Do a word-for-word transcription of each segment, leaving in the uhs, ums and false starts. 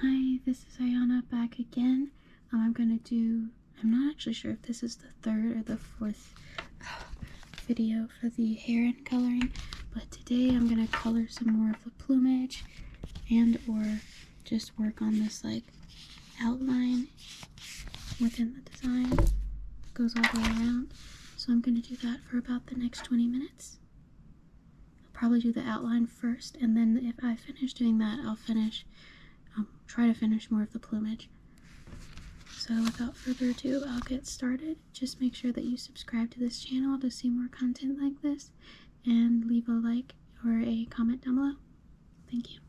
Hi, this is Ayana back again. Um, I'm gonna do, I'm not actually sure if this is the third or the fourth uh, video for the Heron coloring, but today I'm gonna color some more of the plumage and or just work on this like outline within the design. It goes all the way around. So I'm gonna do that for about the next twenty minutes. I'll probably do the outline first, and then if I finish doing that, I'll finish I'll try to finish more of the plumage. So without further ado, I'll get started. Just make sure that you subscribe to this channel to see more content like this, and leave a like or a comment down below. Thank you.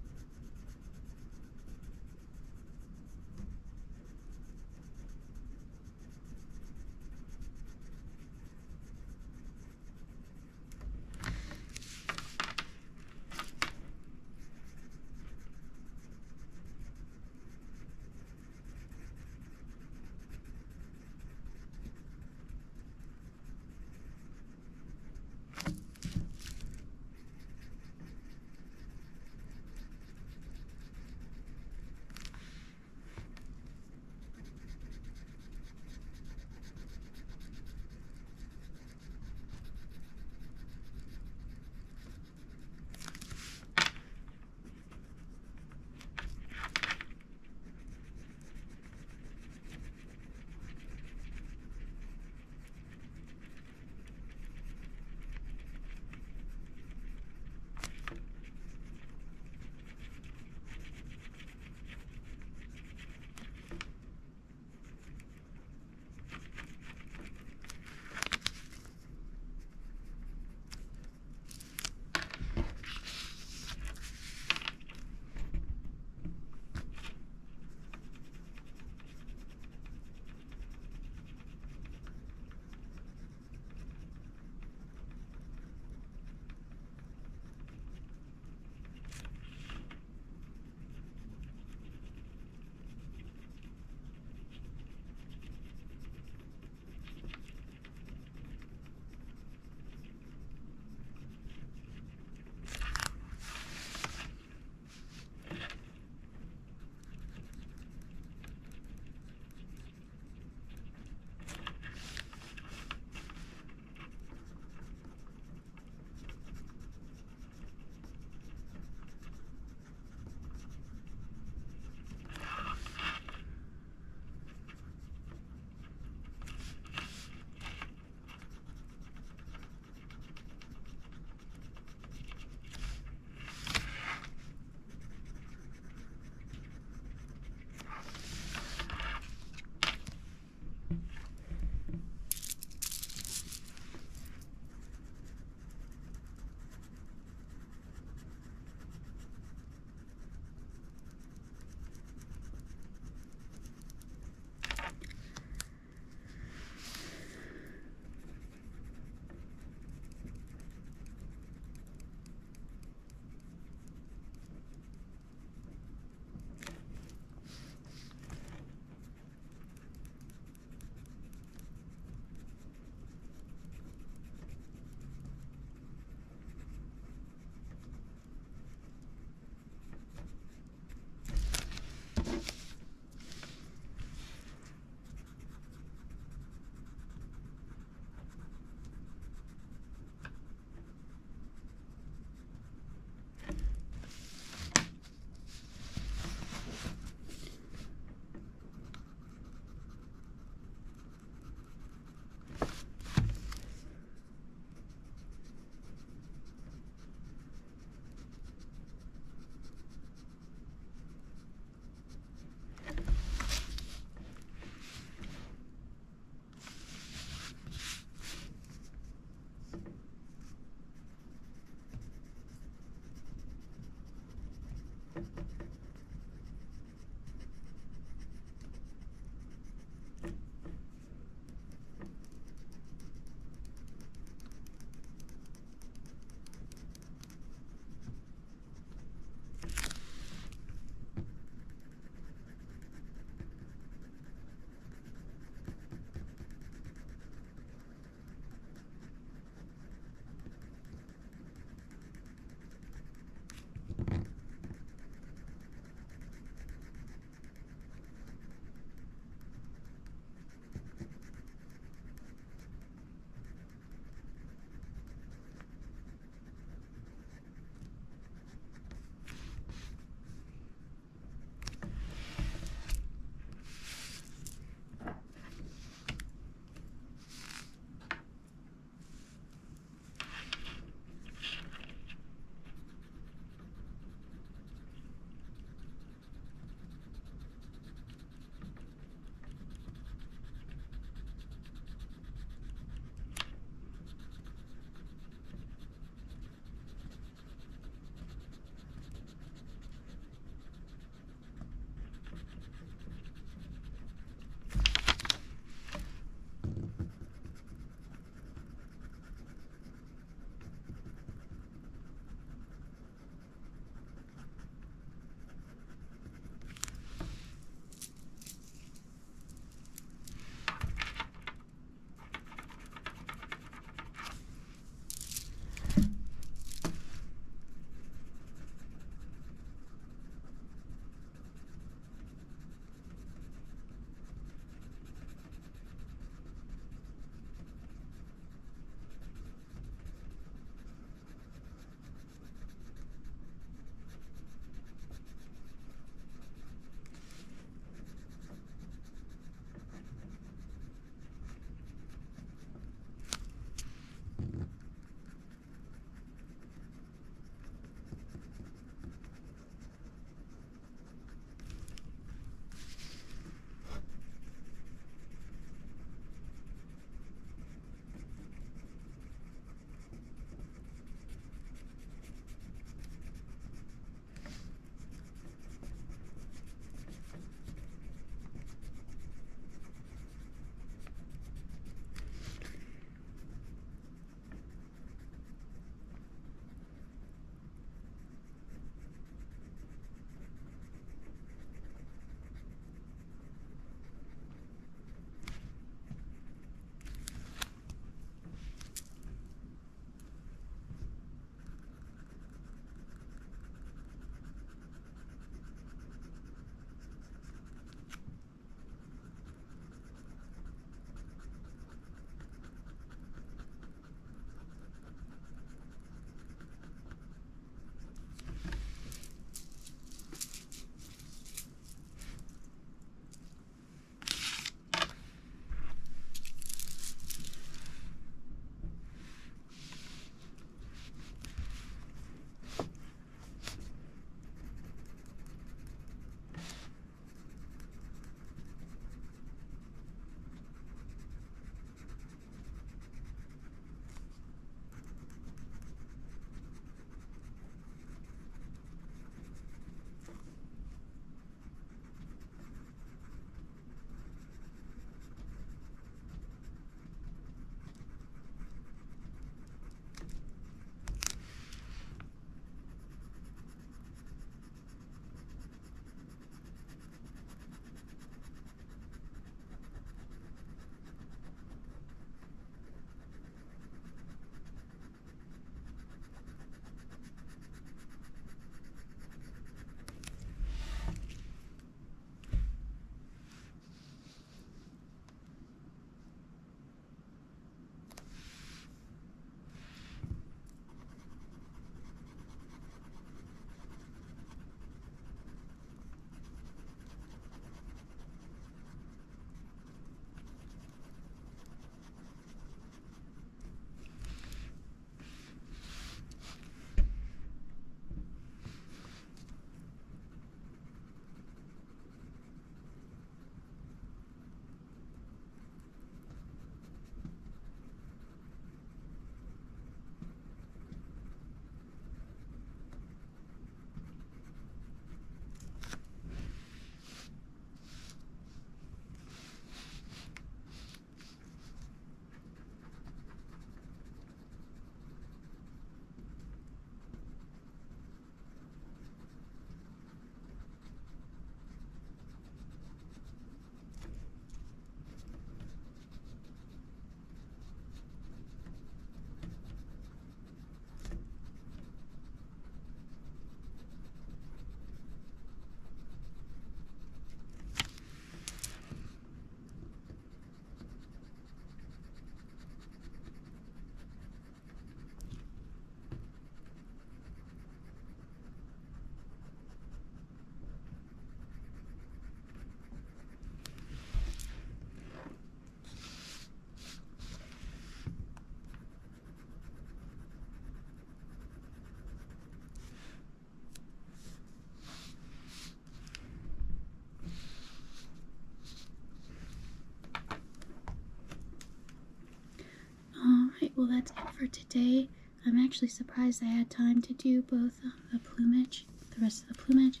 that's it for today. I'm actually surprised I had time to do both the plumage, the rest of the plumage,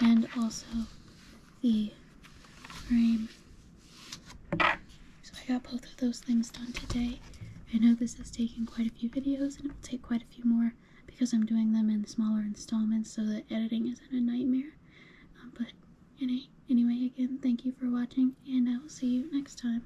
and also the frame. So I got both of those things done today. I know this has taken quite a few videos, and it will take quite a few more because I'm doing them in smaller installments so that editing isn't a nightmare. Um, but any, anyway, again, thank you for watching, and I will see you next time.